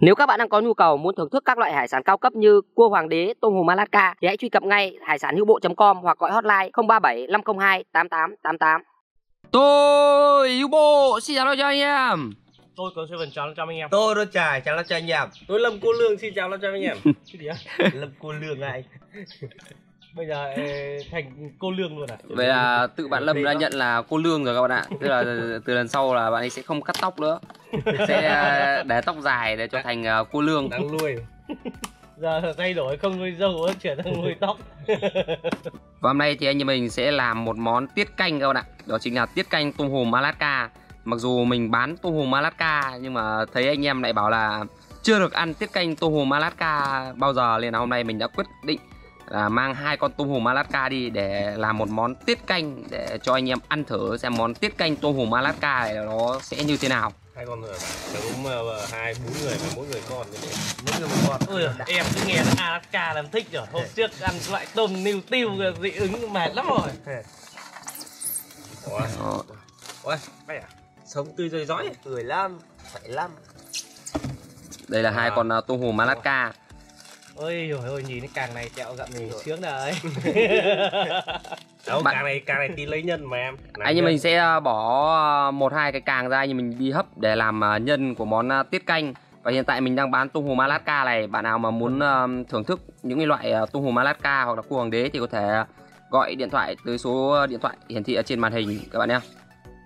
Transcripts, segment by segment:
Nếu các bạn đang có nhu cầu muốn thưởng thức các loại hải sản cao cấp như cua hoàng đế, tôm hùm Malatka thì hãy truy cập ngay hải sản hữu bộ.com hoặc gọi hotline 037 502 8888. Tôi hữu bộ, xin chào cho anh em. Tôi Cường Seven, chào cho anh em. Tôi Đô Trải, chào cho anh em. Tôi Lâm Cô Lương, xin chào cho anh em. Cái gì á? Lâm Cô Lương này. Bây giờ thành cô Lương luôn à? Vậy là tự bạn Lâm đã nhận là cô Lương rồi các bạn ạ. Tức là từ lần sau là bạn ấy sẽ không cắt tóc nữa, sẽ để tóc dài để cho thành cô Lương. Đang nuôi. Giờ thay đổi không nuôi dâu nữa, chuyển sang nuôi tóc. Và hôm nay thì anh em mình sẽ làm một món tiết canh các bạn ạ. Đó chính là tiết canh tôm hùm Malatka. Mặc dù mình bán tôm hùm Malatka nhưng mà thấy anh em lại bảo là chưa được ăn tiết canh tôm hùm Malatka bao giờ, nên là hôm nay mình đã quyết định là mang hai con tôm hùm Malatka đi để làm một món tiết canh để cho anh em ăn thử xem món tiết canh tôm hùm Malatka này nó sẽ như thế nào. Hai con rồi, đúng hai bốn người mà mỗi người con như thế. Mỗi người một con. Ôi giời, em cứ nghe là Alaska làm thích rồi. Hôm trước ăn loại tôm niêu tiêu dị ứng mệt lắm rồi. Ôi, mày à? Sống tươi rơi dõi, cười lắm, phải lắm. Đây là hai con tôm hùm Malatka. Ôi trời ơi, nhìn cái càng này kẹo gặm mình sướng đời. Đâu, càng này tí lấy nhân mà em. Anh em mình sẽ bỏ một hai cái càng ra, nhưng mình đi hấp để làm nhân của món tiết canh. Và hiện tại mình đang bán tôm hùm Malatka này. Bạn nào mà muốn thưởng thức những cái loại tôm hùm Malatka hoặc là cua hoàng đế thì có thể gọi điện thoại tới số điện thoại hiển thị ở trên màn hình các bạn nhé.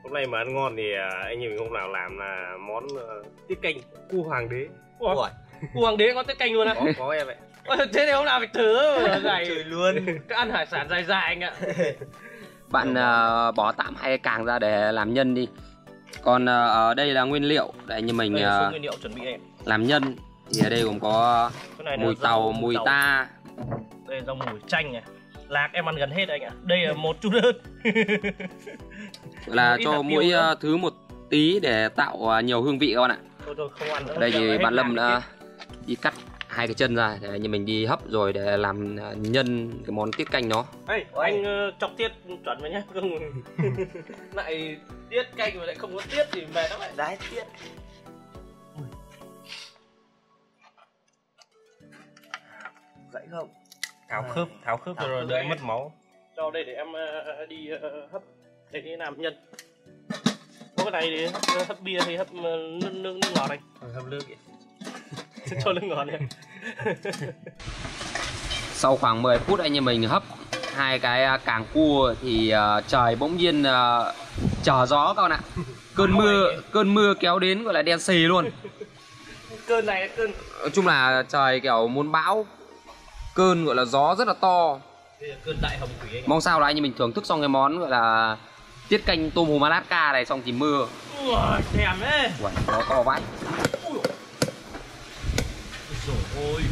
Hôm nay mà ăn ngon thì anh em mình hôm nào làm là món tiết canh cua hoàng đế. Ủa? Cua hoàng đế có tiết canh luôn á? Có em ạ. Thế thì hôm nào phải thử dài luôn. Các ăn hải sản dài dài anh ạ. Bạn bỏ tạm hai cái càng ra để làm nhân đi. Còn ở đây là nguyên liệu để như mình nguyên liệu chuẩn bị em. Làm nhân thì ở đây gồm có mùi tàu, mùi ta. Đây là rau mùi chanh này. Lạc em ăn gần hết anh ạ. Đây là một chút hơn. Là cho mỗi thứ một tí để tạo nhiều hương vị các bạn ạ. Thôi, không ăn nữa. Đây thì bạn Lâm đã đi cắt hai cái chân ra để mình đi hấp rồi để làm nhân cái món tiết canh nó. Ê, anh chọc tiết chuẩn rồi nhé. Lại tiết canh mà lại không có tiết thì mệt lắm lại đái tiết. Dãy không? Tháo khớp rồi đỡ mất máu. Cho đây để em đi hấp để làm nhân. Có cái này thì hấp bia thì hấp nước ngọt này. Hấp nước kìa. Cho nước ngọt này. Sau khoảng 10 phút anh em mình hấp hai cái càng cua thì trời bỗng nhiên trở gió các bạn ạ. Cơn mưa kéo đến gọi là đen xì luôn. Cơn này cơn. Nói chung là trời kiểu muốn bão. Cơn gọi là gió rất là to. Đây là cơn đại hồng thủy anh. Mong sao là anh em mình thưởng thức xong cái món gọi là tiết canh tôm hùm Malatka này xong thì mưa. Ui, thèm đấy. Uầy, nó to vãi. Ui dồi ôi.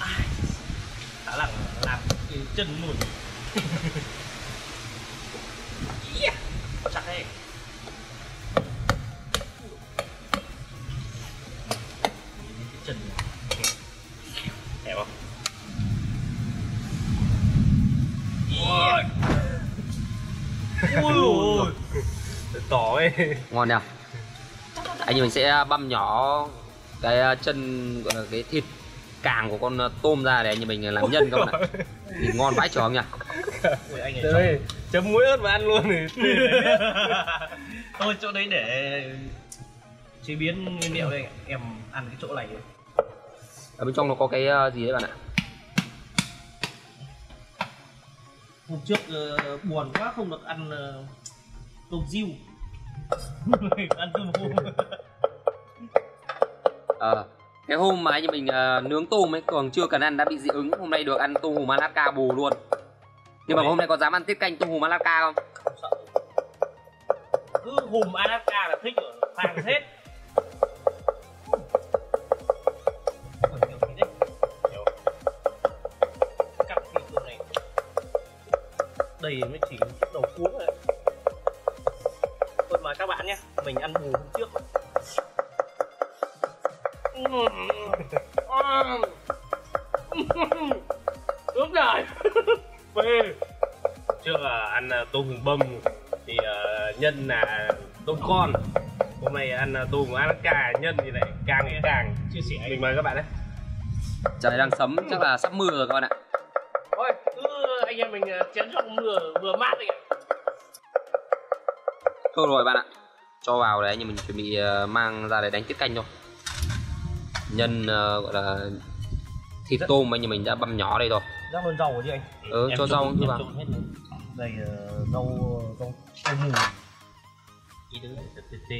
Ai đã làm cái chân mùi. Yeah. Chặt đây. Cái chân này. Thèm không? Yeah. Ôi tỏ ấy. Ngon nhờ. Anh em mình sẽ băm nhỏ cái chân gọi là cái thịt càng của con tôm ra để anh em mình làm nhân các bạn ạ. Nhìn ngon vãi chó nhỉ. Đây, chấm muối ớt và ăn luôn thì thôi chỗ đấy để chế biến nguyên liệu đây em ăn cái chỗ này. Ở bên trong nó có cái gì đấy bạn ạ? Hôm trước buồn quá không được ăn tôm diêu. Ăn tôm hùm. Cái hôm mà anh em mình nướng tôm ấy còn chưa cần ăn đã bị dị ứng. Hôm nay được ăn tôm hùm Malatka bù luôn. Nhưng mà hôm nay có dám ăn tiết canh tôm hùm Malatka không? Không sợ. Cứ hùm Malatka là thích rồi, phàng hết. Đây mới chỉ đầu cuống thôi. Thôi mời các bạn nhé, mình ăn hùm hôm trước. Đúng rồi. Trước ăn tôm hùm bông thì nhân là tôm con. Hôm nay ăn tôm của Alaska nhân thì lại càng ngày càng chia sẻ. Mình mời các bạn đấy. Trời đang sấm, chắc là sắp mưa rồi các bạn ạ. Thôi, cứ anh em mình chén trong mưa vừa mát đi ạ. Thôi rồi bạn ạ, cho vào đấy, nhưng mình chuẩn bị mang ra để đánh tiết canh thôi. Nhân gọi là thịt tôm mà mình đã băm nhỏ đây rồi. Rắc luôn rau chứ anh? Ừ, cho rau cũng vào. Đây rau mù. Ý đứng là tê.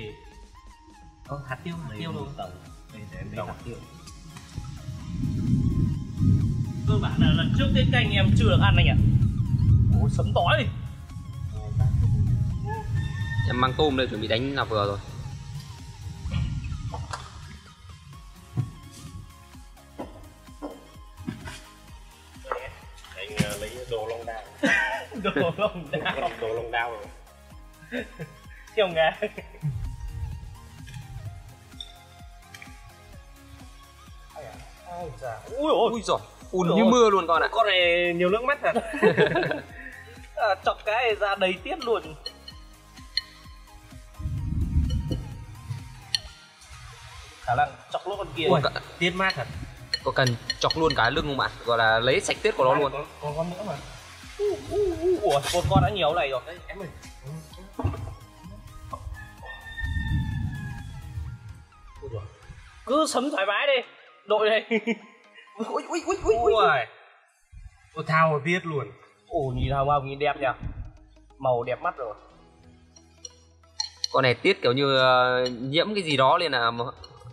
Hạt tiêu luôn. Đây để em lấy hạt tiêu. Cơ bản là lần trước tiết canh em chưa được ăn anh ạ. Ôi sấm tối đi. Em mang tôm đây chuẩn bị đánh là vừa rồi. Anh lấy đồ long đao. đồ long đao rồi. Theo ngà. Ui giời, ùn như mưa luôn con ạ. Con này nhiều nước mắt thật. Chọc cái ra đầy tiết luôn. Khả năng chọc lỗ con kia. Ui, tiết mát thật. Có cần chọc luôn cái lưng không bạn? Gọi là lấy sạch tiết của nó luôn. Còn con nữa mà. Ủa, một con đã nhiều này rồi. Đấy, em ơi. Cứ sấm thoải mái đi. Đội đây. Ui. Ôi thao tiết luôn. Ồ nhìn hồng hồng nhìn đẹp nhỉ. Màu đẹp mắt rồi. Con này tiết kiểu như nhiễm cái gì đó nên là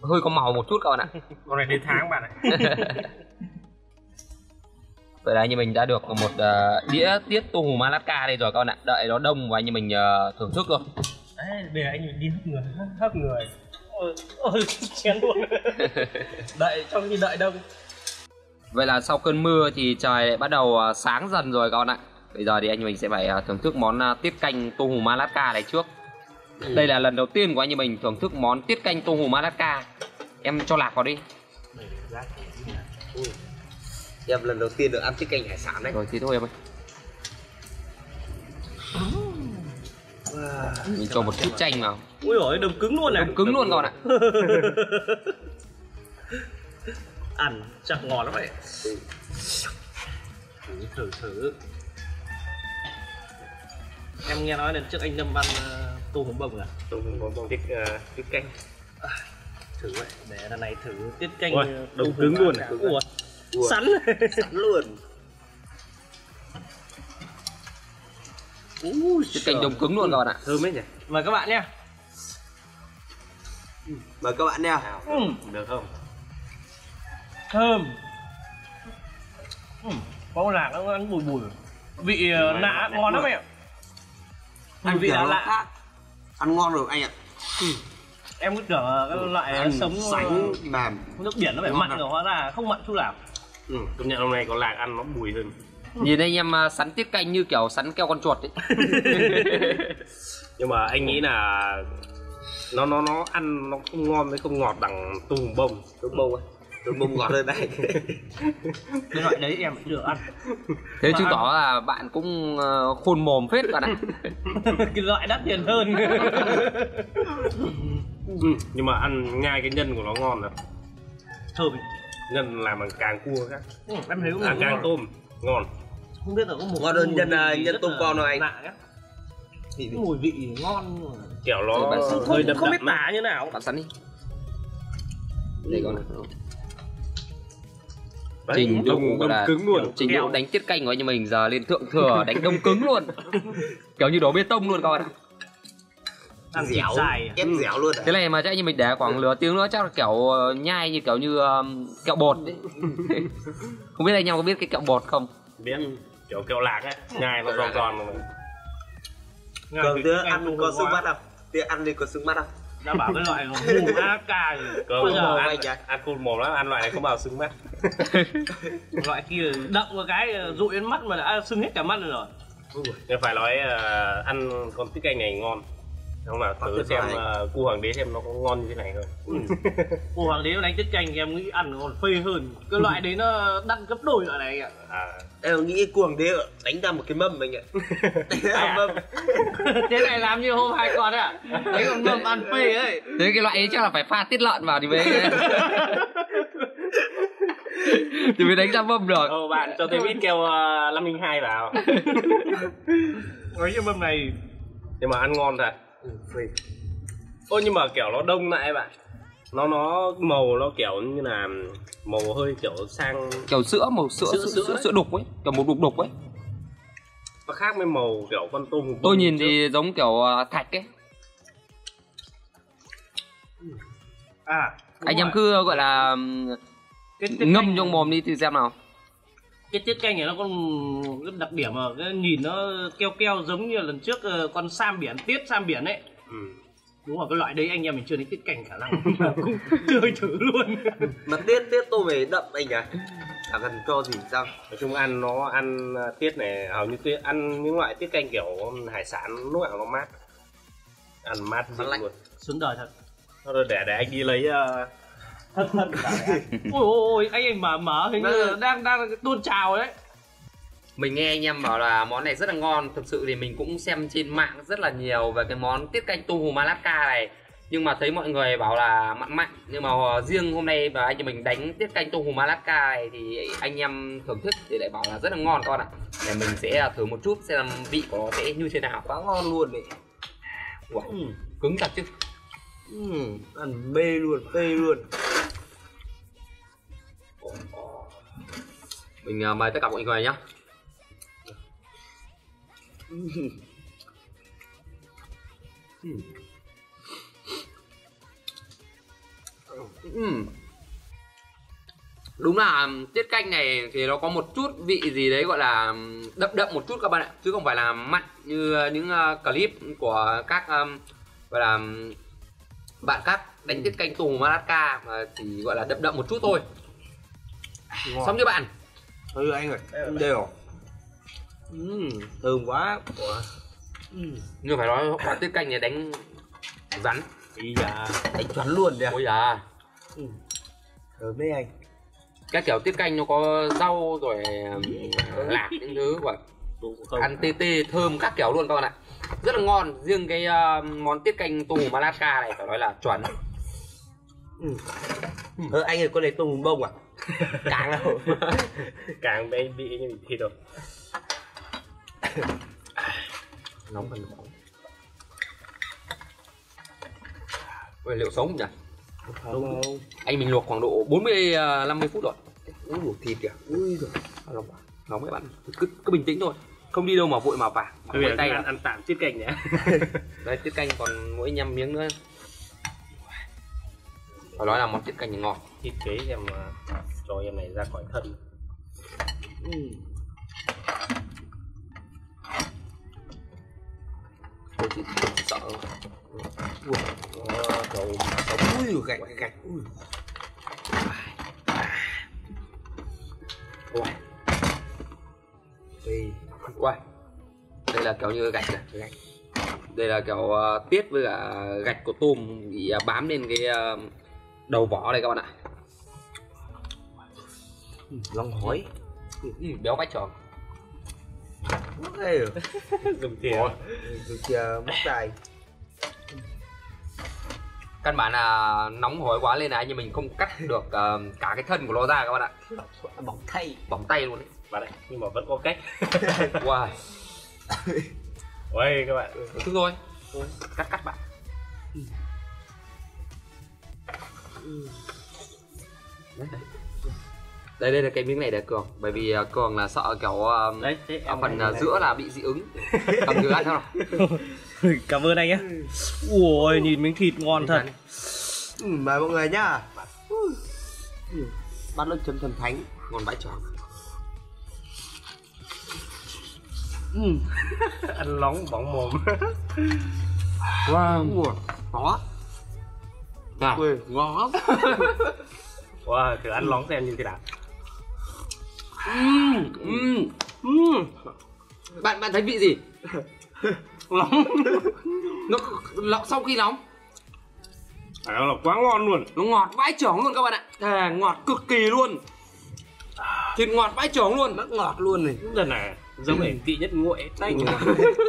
hơi có màu một chút các bạn ạ. Con này đến tháng bạn ạ. Vậy là như mình đã được một đĩa tiết tôm hùm Malatka đây rồi các bạn ạ. Đợi nó đông và như mình thưởng thức thôi. Đấy, để anh đi hấp người. Ôi, chén luôn. Đợi trong khi đợi đông. Vậy là sau cơn mưa thì trời lại bắt đầu sáng dần rồi các bạn ạ. Bây giờ thì anh mình sẽ phải thưởng thức món tiết canh tôm hùm Malatka này trước. Đây là lần đầu tiên của anh mình thưởng thức món tiết canh tôm hùm Malatka. Em cho lạc vào đi. Em lần đầu tiên được ăn tiết canh hải sản đấy. Rồi thì thôi em ơi. Mình cho một chút chanh vào. Ui ôi, đầm cứng luôn này. Đầm cứng luôn các bạn ạ. Ăn chắc ngọt lắm đấy. Thử. Em nghe nói lần trước anh Lâm ăn tôm hùm bông à? Tôm hùm bông tiết canh. Thử vậy, để lần này thử tiết canh. Ôi, đầm cứng luôn này. Sẵn luôn. Tiết canh đồng cứng luôn các bạn ạ. Thơm hết nhỉ. Mời các bạn nhé. Được không? Thơm. Có lạc nó ăn bùi. Vị lạ ngon lắm em. Ăn vị lạ. Ăn ngon rồi anh ạ. Em cứ tưởng cái loại sống sánh làm nước biển nó phải mặn rồi, hóa ra không mặn chút nào. Công nhận hôm nay có lạc ăn nó bùi hơn. Nhìn anh em sắn tiết canh như kiểu sắn keo con chuột ấy. Nhưng mà anh nghĩ là nó ăn nó không ngon với không ngọt bằng tôm bông ấy. Tôm bông ngọt hơn đây. Cái loại đấy em chưa ăn. Thế mà chứng tỏ là bạn cũng khôn mồm phết bạn ạ. Cái loại đắt tiền hơn. Nhưng mà ăn ngay cái nhân của nó ngon rồi. Thơm. Nhân làm bằng càng cua khác. Em thấy cũng là càng tôm ngon. Không biết là có một ngon hơn nhân tôm con rồi anh. Mùi vị ngon rồi. Kiểu nó hơi đậm. Không biết tả như nào. Bạn sắn đi. Đây con này. Trình đông cứng luôn. Trình độ đánh tiết canh của anh mình giờ lên thượng thừa đánh đông cứng luôn. Kiểu như đổ bê tông luôn các bạn ạ. Ăn dẻo, em dẻo luôn. Cái này mà chắc như mình để khoảng lửa tiếng nữa chắc là kiểu nhai như kiểu như kẹo bột đấy. Không biết anh em có biết cái kẹo bột không? Biết, kiểu kẹo lạc ấy, nhai nó giòn giòn mà. Cường tía ăn có sức mắt không? Tía ăn đi có sức mắt không? Đã bảo cái loại mù Alaska rồi. Cường mồm anh chả? Ăn côn mồm lắm, ăn loại này không bảo sưng mắt. Loại kia đậm một cái dụi đến mắt mà đã sưng hết cả mắt rồi. Nên phải nói ăn con tiết canh này ngon. Không mà thử xem cua hoàng đế xem nó có ngon như thế này không. Cua hoàng đế đánh tiết canh em nghĩ ăn còn phê hơn. Cái loại đấy nó đắt gấp đôi loại này anh ạ. Em nghĩ cua hoàng đế đánh ra một cái mâm anh ạ. Mâm. Thế này làm như hôm hai con đấy ạ. Đánh còn mâm ăn phê ấy. Thế cái loại ấy chắc là phải pha tiết lợn vào thì mới thì mới đánh ra mâm rồi. Bạn cho thêm ít keo 502 vào. Nói như mâm này nhưng mà ăn ngon thật. Ôi nhưng mà kiểu nó đông lại bạn. Nó màu nó kiểu như là màu hơi kiểu sang kiểu sữa, màu sữa đục ấy, kiểu màu đục ấy. Nó khác với màu kiểu con tôm. Tôi nhìn thì giống kiểu thạch ấy. Anh em cứ gọi là ngâm trong mồm đi thì xem nào. Cái tiết canh này nó có đặc điểm mà nhìn nó keo giống như lần trước con sam biển, tiết sam biển ấy. Đúng rồi, cái loại đấy anh em mình chưa đến tiết canh khả năng cũng chưa thử luôn. Mà tiết tôi về đậm anh nhỉ, chả cần cho gì sao. Nói chung ăn nó ăn tiết này hầu như tiết ăn những loại tiết canh kiểu hải sản lúc nào nó mát, ăn mát lạnh luôn, xuống đời thật. Rồi để anh đi lấy. Ôi anh mở hình như đang tuôn trào đấy. Mình nghe anh em bảo là món này rất là ngon. Thực sự thì mình cũng xem trên mạng rất là nhiều về cái món tiết canh tôm hùm Malatka này. Nhưng mà thấy mọi người bảo là mặn mặn. Nhưng mà riêng hôm nay và anh em mình đánh tiết canh tôm hùm Malatka này thì anh em thưởng thức thì lại bảo là rất là ngon con ạ. Để mình sẽ thử một chút xem vị của nó sẽ như thế nào. Quá ngon luôn đấy. Cứng thật chứ. Ăn bê luôn, bê luôn. Mình mời tất cả mọi người nhé. Đúng là tiết canh này thì nó có một chút vị gì đấy gọi là đậm một chút các bạn ạ. Chứ không phải là mặn như những clip của các gọi là bạn các đánh tiết canh tôm hùm Malatka mà chỉ gọi là đậm một chút thôi. Xong chưa bạn? Anh ơi, đều. Thơm quá. Nhưng phải nói quả tiết canh này đánh rắn. Đánh chuẩn luôn đấy. Ôi da. Thơm đấy anh. Cái kiểu tiết canh nó có rau rồi lạc những thứ vậy. Ăn tê tê thơm các kiểu luôn các bạn ạ. Rất là ngon, riêng cái món tiết canh tôm hùm Malatka này phải nói là chuẩn. Anh ơi, có lấy tôm hùm bông à? Càng đâu. Càng bé bị như thịt rồi. Nóng hơn nóng. Ôi, liệu sống nhỉ? Không. Anh mình luộc khoảng độ 40-50 phút rồi. Ui, luộc thịt kìa. Ui giời. Nóng quá. Nóng các bạn. Cứ bình tĩnh thôi. Không đi đâu mà vội mà vàng. Bây giờ ăn tạm tiết canh nhé. Đây, tiết canh còn mỗi 5 miếng nữa. Phải nói là món tiết canh này ngon. Thiết kế em cho em này ra khỏi thân. Tôi chỉ sợ. Ui, ui, gạch. Ui. Đây là kiểu như gạch này. Đây là kiểu tiết với cả gạch của tôm bị bám lên cái đầu vỏ này các bạn ạ. Lòng hói. Béo bách tròn. Dùng thìa. Dùng thìa móc dài. Căn bản là nóng hổi quá lên này nhưng mình không cắt được cả cái thân của nó ra các bạn ạ. Bỏng tay luôn đấy. Bạn ạ, nhưng mà vẫn có cách. Wow. Ôi các bạn. Thức rồi. Cắt bạn. Đây là cái miếng này để Cường. Bởi vì Cường là sợ kiểu phần giữa là bị dị ứng. Cầm thử ăn không nào. Cảm ơn anh nhé. Ui, nhìn miếng thịt ngon thật. Mời mọi người nhá. Bát nước chấm thần thánh. Ngon bãi tròn. Ăn nóng bỏng mồm. Wow. Đó. Ui, ngon lắm. Wow, thử ăn lóng xem như thế nào. Bạn thấy vị gì? Nóng. Nó sau khi nóng nó quá ngon luôn. Nó ngọt vãi chưởng luôn các bạn ạ. À, ngọt cực kỳ luôn. Thịt ngọt vãi chưởng luôn. Nó ngọt luôn này. Lần này giống hiển thị nhất nguội tay.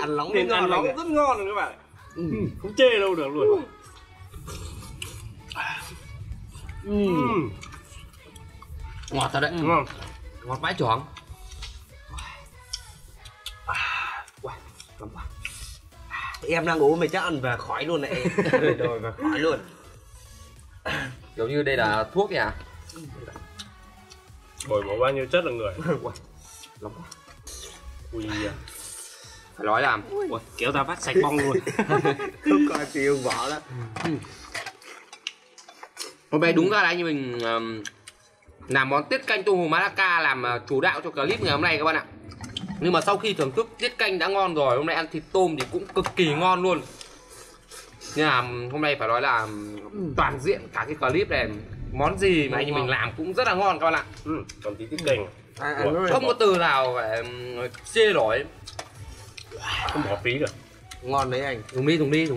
Ăn nóng nên ăn nóng rất ngon rồi các bạn ạ. Ừ. Không chê đâu được luôn. Ngọt thật đấy. Ngọt vãi chưởng. Em đang uống mày chắc ăn và khói luôn này. Rồi và khói luôn. Giống như đây là thuốc nhỉ? Bồi bổ bao nhiêu chất là người. Lắm quá. Ui à. Phải nói làm. Ui, kéo ra vắt sạch bong luôn. Không coi tiêu vỏ đó. Hôm nay đúng ra là anh mình làm món tiết canh tôm hùm Malatka làm chủ đạo cho clip ngày hôm nay các bạn ạ. Nhưng mà sau khi thưởng thức tiết canh đã ngon rồi, hôm nay ăn thịt tôm thì cũng cực kỳ ngon luôn. Nhưng mà hôm nay phải nói là toàn diện cả cái clip này. Món gì mà anh mình làm cũng rất là ngon các bạn ạ. Còn tí tiết canh không có từ nào phải chê nổi. Không bỏ phí được. Ngon đấy anh. Dùng đi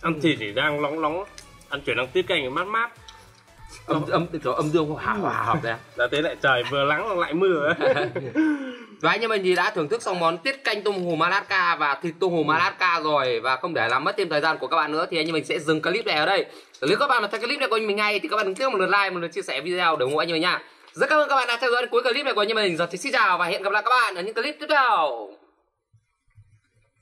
Ăn thịt thì đang nóng. Ăn chuyển sang tiết canh thì mát mát. Âm dương hòa hợp đấy. Đã thế lại trời vừa nắng lại mưa. Và anh em mình thì đã thưởng thức xong món tiết canh tôm hùm Malatka và thịt tôm hùm Malatka rồi. Và không để làm mất thêm thời gian của các bạn nữa thì anh em mình sẽ dừng clip này ở đây. Nếu các bạn mà thấy clip này của anh mình ngay thì các bạn đừng tiếc một lượt like, một lượt chia sẻ video để ủng hộ anh em mình nha. Rất cảm ơn các bạn đã theo dõi đến cuối clip này của anh em mình. Giờ thì xin chào và hẹn gặp lại các bạn ở những clip tiếp theo.